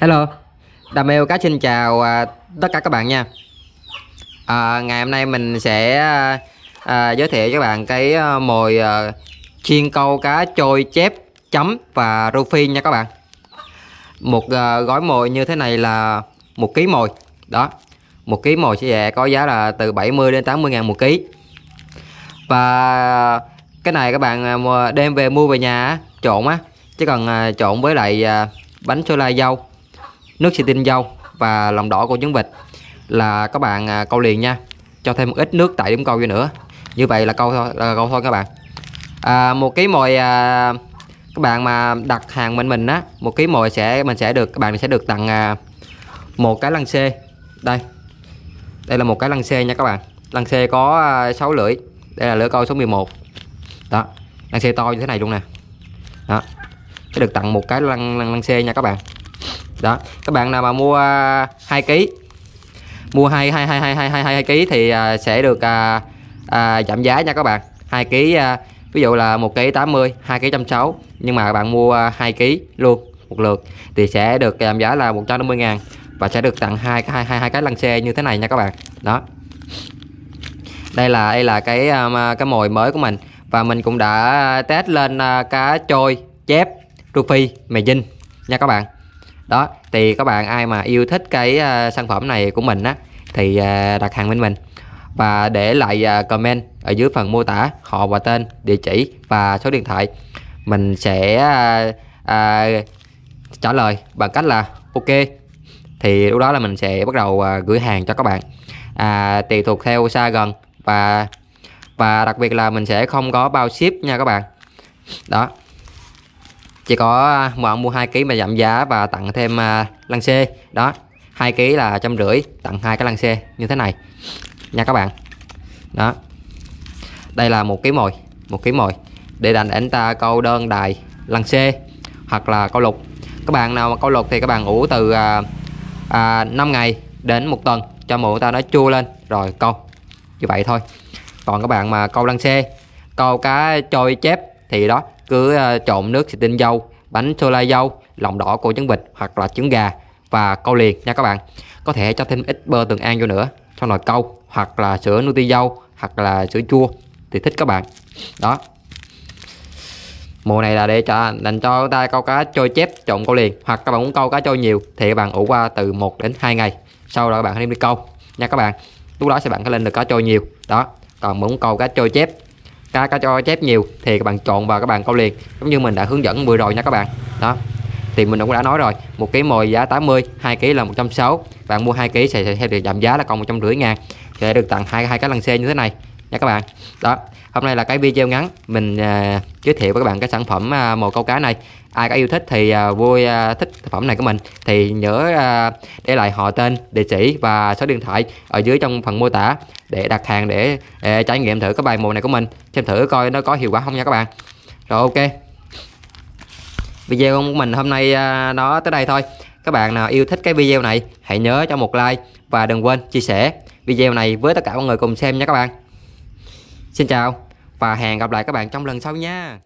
Hello, Đam Mê Câu Cá xin chào tất cả các bạn nha. Ngày hôm nay mình sẽ giới thiệu cho các bạn cái mồi chiên câu cá trôi chép, chấm và rô phi nha các bạn. Một gói mồi như thế này là 1 kg mồi. Đó, 1 kg mồi sẽ có giá là từ 70 đến 80 ngàn 1 kg. Và cái này các bạn đem về mua về nhà trộn á, chứ còn trộn với lại bánh sô la dâu, nước xì tinh dâu và lòng đỏ của trứng vịt là các bạn câu liền nha. Cho thêm một ít nước tại điểm câu vô nữa. Như vậy là câu thôi các bạn. 1 kg mồi các bạn mà đặt hàng mình á, 1 kg mồi các bạn sẽ được tặng một cái lăng xê. Đây là một cái lăng xê nha các bạn. Lăng xê có 6 lưỡi. Đây là lưỡi câu số 11. Đó, lăng xê to như thế này luôn nè. Đó, sẽ được tặng một cái lăng xê nha các bạn. Đó, các bạn nào mà mua 2 kg, mua 2 kg thì sẽ được giảm giá nha các bạn. 2 kg ví dụ là 1 kg 80, 2 kg 160, nhưng mà các bạn mua 2 kg luôn một lượt thì sẽ được giảm giá là 150 ngàn và sẽ được tặng hai cái lăng xê như thế này nha các bạn. Đó, đây là cái mồi mới của mình, và mình cũng đã test lên cá trôi chép, rô phi, mè dinh nha các bạn. Đó, thì các bạn ai mà yêu thích cái sản phẩm này của mình á thì đặt hàng bên mình và để lại comment ở dưới phần mô tả họ và tên, địa chỉ và số điện thoại. Mình sẽ trả lời bằng cách là ok, thì lúc đó là mình sẽ bắt đầu gửi hàng cho các bạn, tùy thuộc theo xa gần, và đặc biệt là mình sẽ không có bao ship nha các bạn. Đó, chỉ có bạn mua 2 kg mà giảm giá và tặng thêm lăng xê. Đó, 2 kg là 150, tặng 2 cái lăng xê như thế này nha các bạn. Đó, đây là 1 kg mồi để đành anh ta câu đơn đài, lăng xê hoặc là câu lục. Các bạn nào mà câu lục thì các bạn ủ từ 5 ngày đến 1 tuần cho mồi ta nó chua lên rồi câu, như vậy thôi. Còn các bạn mà câu lăng xê, câu cá trôi chép thì đó, cứ trộn nước xì tinh dâu, bánh sô la dâu, lòng đỏ của trứng vịt hoặc là trứng gà và câu liền nha các bạn. Có thể cho thêm ít bơ Tường An vô nữa xong rồi câu, hoặc là sữa Nuti dâu hoặc là sữa chua thì thích các bạn. Đó, mùa này là để dành cho ta câu cá trôi chép trộn câu liền, hoặc các bạn muốn câu cá trôi nhiều thì các bạn ủ qua từ 1 đến 2 ngày sau đó các bạn đem đi câu nha các bạn. Lúc đó sẽ bạn có lên được cá trôi nhiều. Đó, còn muốn câu cá trôi chép, cá trôi chép nhiều thì các bạn trộn vào các bạn câu liền, giống như mình đã hướng dẫn vừa rồi nha các bạn. Đó, thì mình cũng đã nói rồi, 1 kg mồi giá 80, 2 kg là 160. Bạn mua 2 kg sẽ được giảm giá là còn 150 ngàn, sẽ được tặng hai cái lăng xê như thế này nha các bạn. Đó, hôm nay là cái video ngắn mình giới thiệu với các bạn cái sản phẩm mồi câu cá này. Ai có yêu thích thì vui thích sản phẩm này của mình thì nhớ để lại họ, tên, địa chỉ và số điện thoại ở dưới trong phần mô tả để đặt hàng, để trải nghiệm thử cái bài mồi này của mình, xem thử coi nó có hiệu quả không nha các bạn. Rồi, ok, video của mình hôm nay nó tới đây thôi. Các bạn nào yêu thích cái video này hãy nhớ cho một like và đừng quên chia sẻ video này với tất cả mọi người cùng xem nha các bạn. Xin chào và hẹn gặp lại các bạn trong lần sau nha.